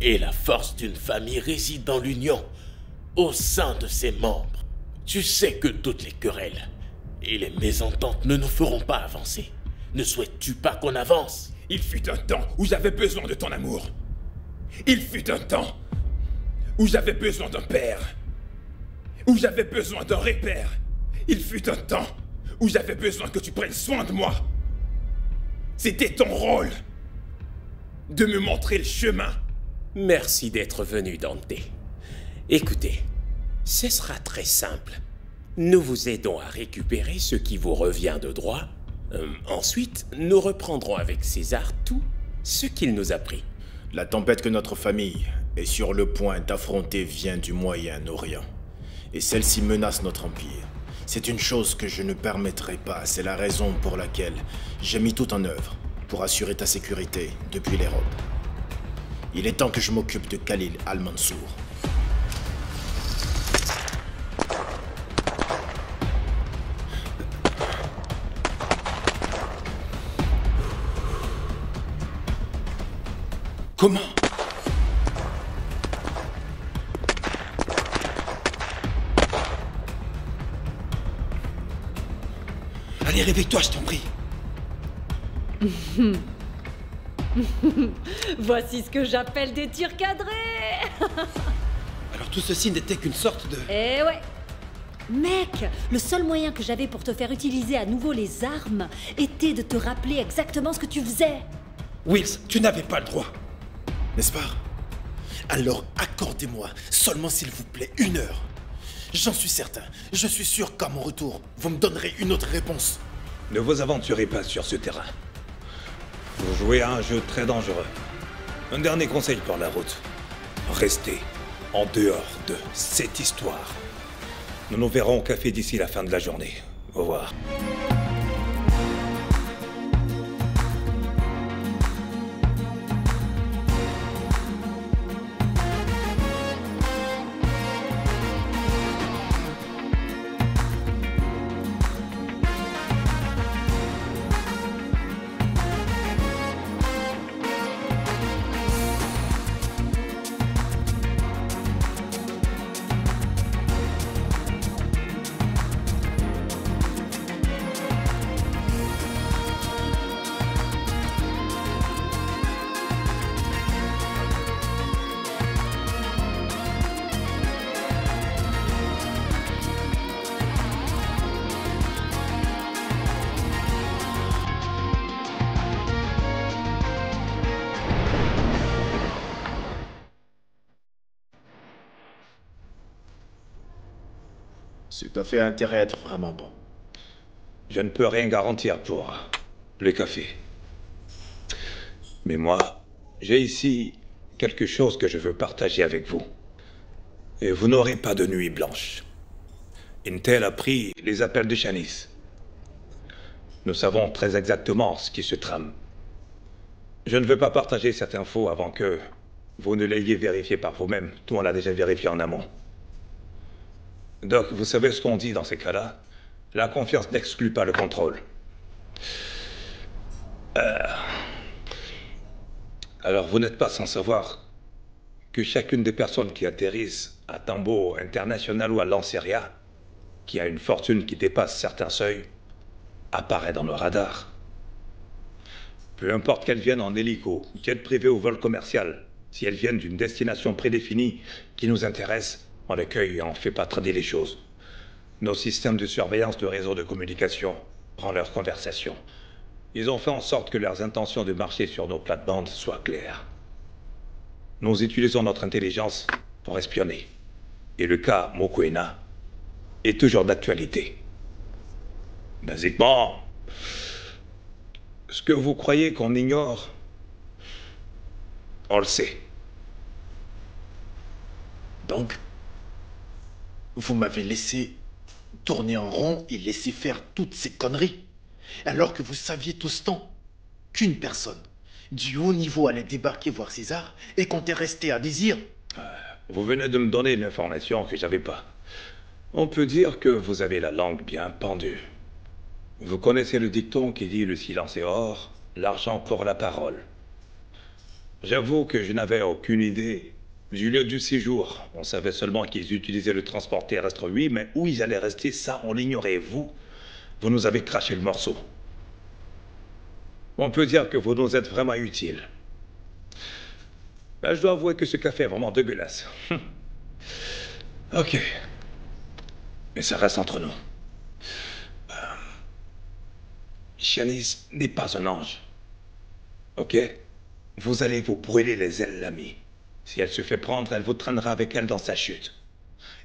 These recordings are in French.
et la force d'une famille réside dans l'union au sein de ses membres. Tu sais que toutes les querelles et les mésententes ne nous feront pas avancer. Ne souhaites-tu pas qu'on avance? Il fut un temps où j'avais besoin de ton amour. Il fut un temps où j'avais besoin d'un père. Où j'avais besoin d'un repère. Il fut un temps où j'avais besoin que tu prennes soin de moi. C'était ton rôle de me montrer le chemin. Merci d'être venu, Dante. Écoutez, ce sera très simple. Nous vous aidons à récupérer ce qui vous revient de droit. Ensuite, nous reprendrons avec César tout ce qu'il nous a pris. La tempête que notre famille est sur le point d'affronter vient du Moyen-Orient. Et celle-ci menace notre empire. C'est une chose que je ne permettrai pas, c'est la raison pour laquelle j'ai mis tout en œuvre pour assurer ta sécurité depuis l'Europe. Il est temps que je m'occupe de Khalil Al-Mansour. Comment? Allez, réveille-toi, je t'en prie. Voici ce que j'appelle des tirs cadrés. Alors tout ceci n'était qu'une sorte de... Eh ouais. Mec, le seul moyen que j'avais pour te faire utiliser à nouveau les armes était de te rappeler exactement ce que tu faisais. Wills, tu n'avais pas le droit. N'est-ce pas? Alors accordez-moi, seulement s'il vous plaît, 1 heure. J'en suis certain, je suis sûr qu'à mon retour, vous me donnerez une autre réponse. Ne vous aventurez pas sur ce terrain. Vous jouez à un jeu très dangereux. Un dernier conseil pour la route. Restez en dehors de cette histoire. Nous nous verrons au café d'ici la fin de la journée. Au revoir. Cet affaire a intérêt à être vraiment bon. Je ne peux rien garantir pour le café. Mais moi, j'ai ici quelque chose que je veux partager avec vous. Et vous n'aurez pas de nuit blanche. Intel a pris les appels de Shanice. Nous savons très exactement ce qui se trame. Je ne veux pas partager cette info avant que vous ne l'ayez vérifiée par vous-même. Tout on l'a déjà vérifié en amont. Doc, vous savez ce qu'on dit dans ces cas-là? La confiance n'exclut pas le contrôle. Alors, vous n'êtes pas sans savoir que chacune des personnes qui atterrissent à Tambo International ou à Lanceria, qui a une fortune qui dépasse certains seuils, apparaît dans nos radars. Peu importe qu'elles viennent en hélico, jet privé ou vol commercial, si elles viennent d'une destination prédéfinie qui nous intéresse, on l'accueille et on fait pas trader les choses. Nos systèmes de surveillance de réseaux de communication prennent leurs conversations. Ils ont fait en sorte que leurs intentions de marcher sur nos plates-bandes soient claires. Nous utilisons notre intelligence pour espionner. Et le cas Mokoena est toujours d'actualité. Basiquement, ce que vous croyez qu'on ignore, on le sait. Donc, vous m'avez laissé tourner en rond et laisser faire toutes ces conneries, alors que vous saviez tout ce temps qu'une personne du haut niveau allait débarquer voir César et qu'on était resté à désir. Vous venez de me donner une information que j'avais pas. On peut dire que vous avez la langue bien pendue. Vous connaissez le dicton qui dit « le silence est or, l'argent pour la parole ». J'avoue que je n'avais aucune idée. Du lieu du séjour, on savait seulement qu'ils utilisaient le transport terrestre, oui, mais où ils allaient rester, ça, on l'ignorait. Vous nous avez craché le morceau. On peut dire que vous nous êtes vraiment utiles. Ben, je dois avouer que ce café est vraiment dégueulasse. Ok. Mais ça reste entre nous. Shanice n'est pas un ange. Ok? Vous allez vous brûler les ailes, l'ami. Si elle se fait prendre, elle vous traînera avec elle dans sa chute.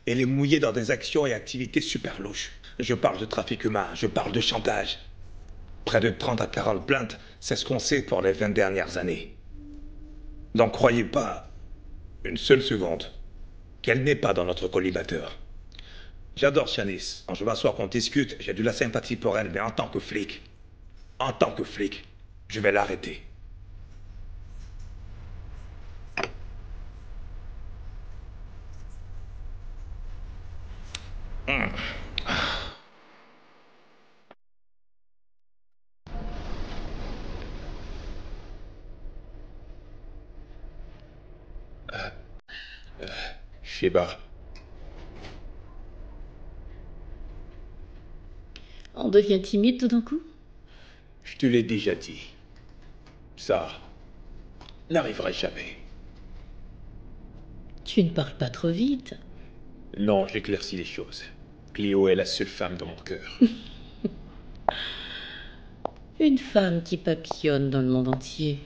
Elle est mouillée dans des actions et activités super louches. Je parle de trafic humain, je parle de chantage. Près de 30 à 40 plaintes, c'est ce qu'on sait pour les 20 dernières années. N'en croyez pas une seule seconde qu'elle n'est pas dans notre collimateur. J'adore Shanice. Quand je m'assois qu'on discute, j'ai de la sympathie pour elle, mais en tant que flic, je vais l'arrêter. Sheba. On devient timide tout d'un coup? Je te l'ai déjà dit. Ça n'arriverait jamais. Tu ne parles pas trop vite. Non, j'éclaircis les choses. Cléo est la seule femme dans mon cœur. Une femme qui papillonne dans le monde entier.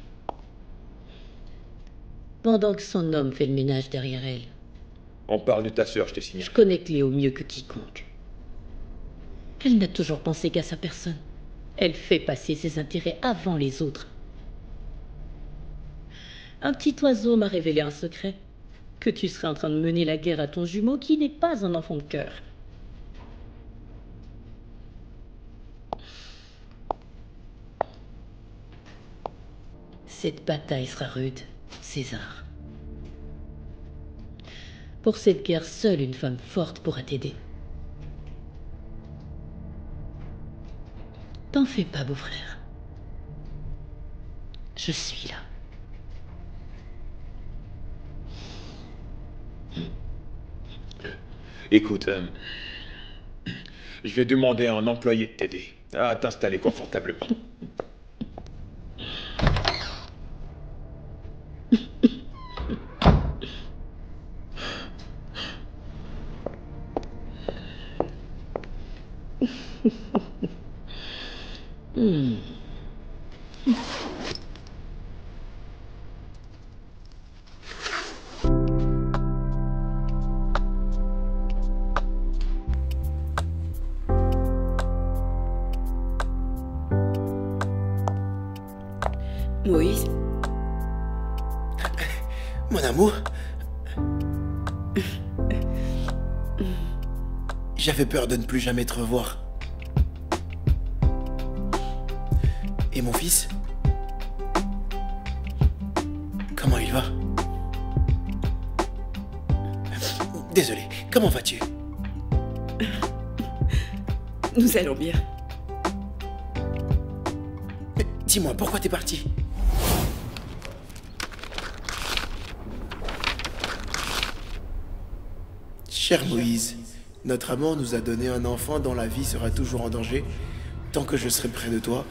Pendant que son homme fait le ménage derrière elle. On parle de ta sœur, je te signale. Je connais Cléo mieux que quiconque. Elle n'a toujours pensé qu'à sa personne. Elle fait passer ses intérêts avant les autres. Un petit oiseau m'a révélé un secret. Que tu serais en train de mener la guerre à ton jumeau qui n'est pas un enfant de cœur. Cette bataille sera rude, César. Pour cette guerre, seule une femme forte pourra t'aider. T'en fais pas, beau-frère. Je suis là. Écoute, je vais demander à un employé de t'aider à t'installer confortablement. Moïse. Mon amour. J'avais peur de ne plus jamais te revoir. Et mon fils? Comment il va? Désolé, comment vas-tu? Nous allons bien. Dis-moi, pourquoi t'es parti? Cher Moïse, notre amant nous a donné un enfant dont la vie sera toujours en danger tant que je serai près de toi,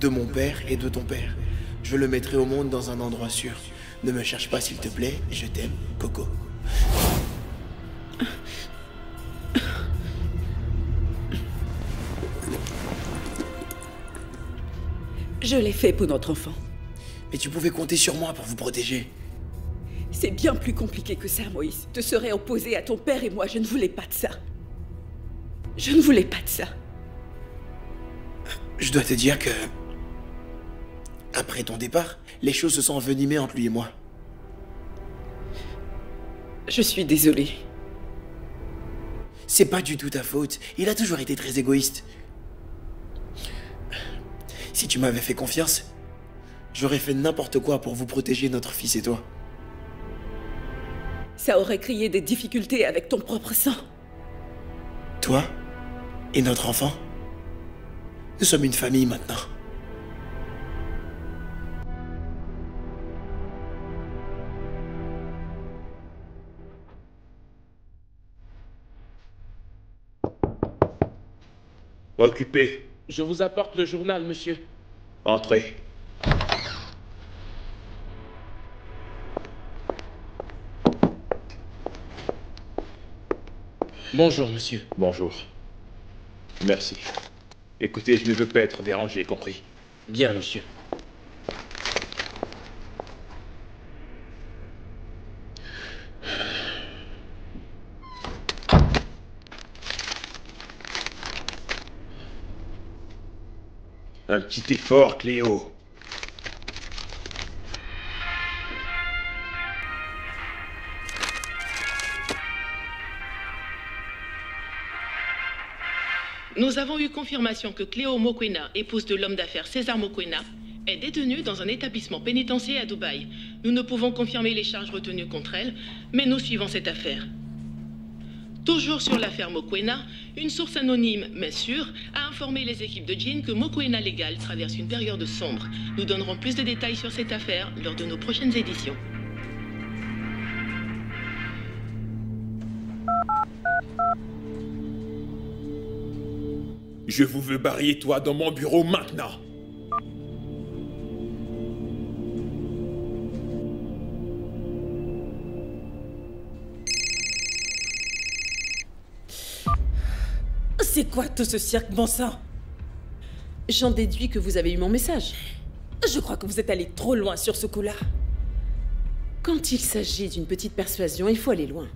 de mon père et de ton père. Je le mettrai au monde dans un endroit sûr. Ne me cherche pas s'il te plaît, je t'aime, Coco. Je l'ai fait pour notre enfant. Mais tu pouvais compter sur moi pour vous protéger. C'est bien plus compliqué que ça, Moïse. Te serais opposé à ton père et moi, je ne voulais pas de ça. Je ne voulais pas de ça. Je dois te dire que... après ton départ, les choses se sont envenimées entre lui et moi. Je suis désolée. C'est pas du tout ta faute. Il a toujours été très égoïste. Si tu m'avais fait confiance, j'aurais fait n'importe quoi pour vous protéger, notre fils et toi. Ça aurait créé des difficultés avec ton propre sang. Toi et notre enfant, nous sommes une famille maintenant. Occupé. Je vous apporte le journal, monsieur. Entrez. Bonjour, monsieur. Bonjour. Merci. Écoutez, je ne veux pas être dérangé, compris? Bien, monsieur. Un petit effort, Cléo. Nous avons eu confirmation que Cléo Mokwena, épouse de l'homme d'affaires Caesar Mokwena, est détenue dans un établissement pénitentiaire à Dubaï. Nous ne pouvons confirmer les charges retenues contre elle, mais nous suivons cette affaire. Toujours sur l'affaire Mokoena, une source anonyme, mais sûre, a informé les équipes de Jean que Mokoena Légal traverse une période sombre. Nous donnerons plus de détails sur cette affaire lors de nos prochaines éditions. Je vous veux barrer, toi, dans mon bureau maintenant. C'est quoi tout ce cirque, bon sang? J'en déduis que vous avez eu mon message. Je crois que vous êtes allé trop loin sur ce coup-là. Quand il s'agit d'une petite persuasion, il faut aller loin.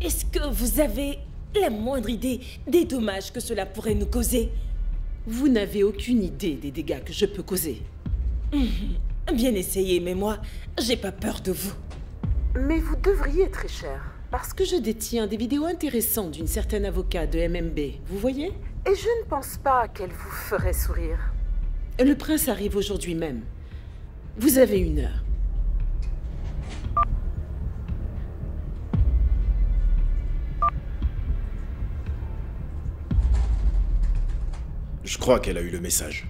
Est-ce que vous avez la moindre idée des dommages que cela pourrait nous causer? Vous n'avez aucune idée des dégâts que je peux causer. Bien essayé, mais moi, j'ai pas peur de vous. Mais vous devriez être très cher. Parce que je détiens des vidéos intéressantes d'une certaine avocate de MMB, vous voyez? Et je ne pense pas qu'elle vous ferait sourire. Le prince arrive aujourd'hui même. Vous avez 1 heure. Je crois qu'elle a eu le message.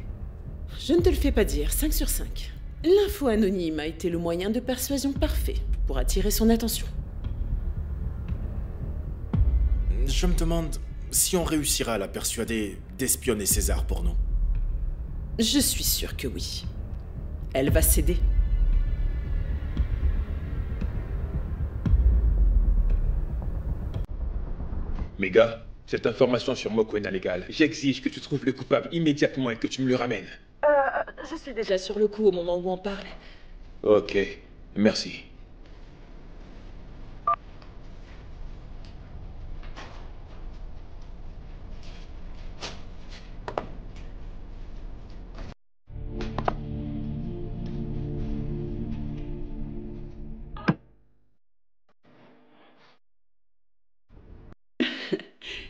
Je ne te le fais pas dire, 5 sur 5. L'info anonyme a été le moyen de persuasion parfait pour attirer son attention. Je me demande si on réussira à la persuader d'espionner César pour nous. Je suis sûre que oui. Elle va céder. Mes gars, cette information sur Mokoena Légal, j'exige que tu trouves le coupable immédiatement et que tu me le ramènes. Je suis déjà sur le coup au moment où on parle. Ok, merci.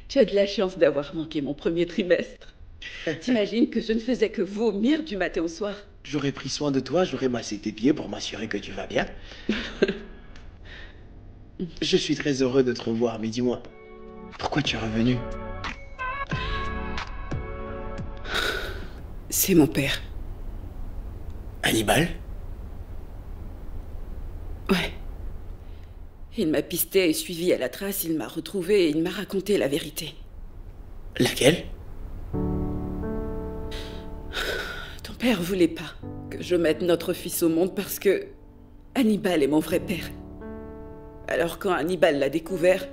Tu as de la chance d'avoir manqué mon premier trimestre. T'imagines que je ne faisais que vomir du matin au soir. J'aurais pris soin de toi, j'aurais massé tes pieds pour m'assurer que tu vas bien. Je suis très heureux de te revoir, mais dis-moi, pourquoi tu es revenu? C'est mon père. Hannibal? Ouais. Il m'a pisté et suivi à la trace, il m'a retrouvé et il m'a raconté la vérité. Laquelle? Ton père voulait pas que je mette notre fils au monde parce que Hannibal est mon vrai père. Alors quand Hannibal l'a découvert,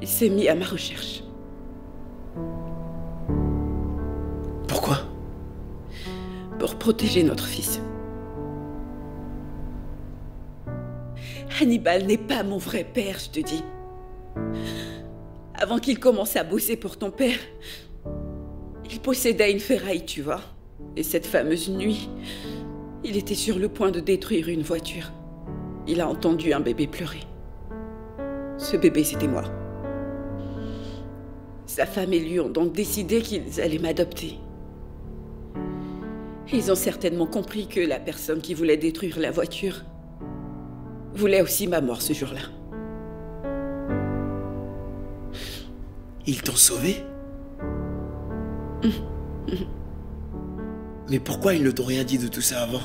il s'est mis à ma recherche. Pourquoi? Pour protéger notre fils. Hannibal n'est pas mon vrai père, je te dis. Avant qu'il commence à bosser pour ton père, il possédait une ferraille, tu vois. Et cette fameuse nuit, il était sur le point de détruire une voiture. Il a entendu un bébé pleurer. Ce bébé, c'était moi. Sa femme et lui ont donc décidé qu'ils allaient m'adopter. Ils ont certainement compris que la personne qui voulait détruire la voiture voulait aussi ma mort ce jour-là. Ils t'ont sauvé? Mais pourquoi ils ne t'ont rien dit de tout ça avant?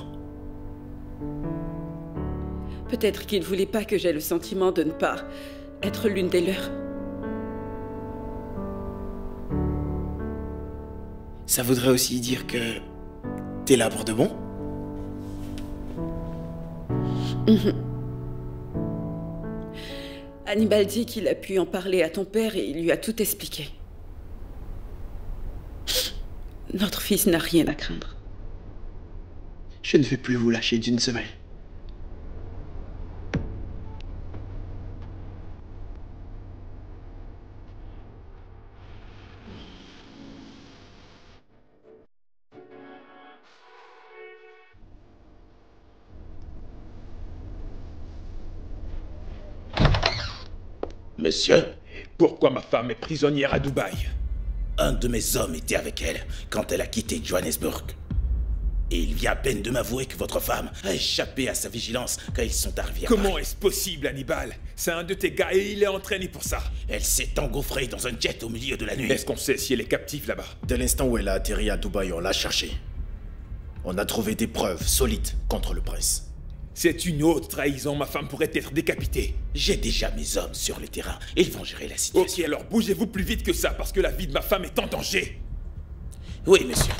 Peut-être qu'ils ne voulaient pas que j'aie le sentiment de ne pas être l'une des leurs. ça voudrait aussi dire que t'es là pour de bon? Hannibal dit qu'il a pu en parler à ton père et il lui a tout expliqué. Notre fils n'a rien à craindre. Je ne vais plus vous lâcher d'une semaine. Monsieur, pourquoi ma femme est prisonnière à Dubaï? Un de mes hommes était avec elle quand elle a quitté Johannesburg. Et il vient à peine de m'avouer que votre femme a échappé à sa vigilance quand ils sont arrivés à Paris. Comment est-ce possible, Hannibal? C'est un de tes gars et il est entraîné pour ça. Elle s'est engouffrée dans un jet au milieu de la nuit. Est-ce qu'on sait si elle est captive là-bas? Dès l'instant où elle a atterri à Dubaï, on l'a cherchée. On a trouvé des preuves solides contre le prince. C'est une autre trahison, ma femme pourrait être décapitée. J'ai déjà mes hommes sur le terrain, ils vont gérer la situation. Ok, alors bougez-vous plus vite que ça, parce que la vie de ma femme est en danger. Oui, monsieur.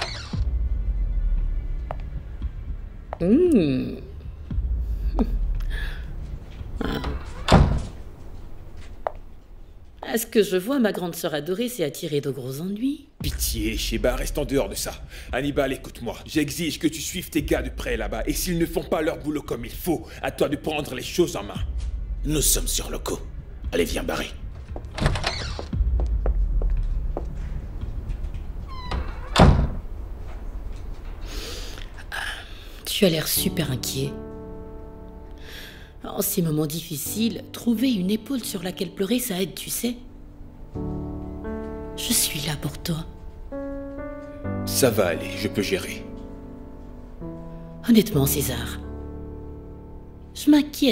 Mmh. À ce que je vois, ma grande sœur adorée s'est attirée de gros ennuis. Pitié, Sheba, reste en dehors de ça. Hannibal, écoute-moi. J'exige que tu suives tes gars de près là-bas, et s'ils ne font pas leur boulot comme il faut, à toi de prendre les choses en main. Nous sommes sur le coup. Allez, viens, Barry. Tu as l'air super inquiet. En ces moments difficiles, trouver une épaule sur laquelle pleurer, ça aide, tu sais. Je suis là pour toi. Ça va aller, je peux gérer. Honnêtement, César, je m'inquiète.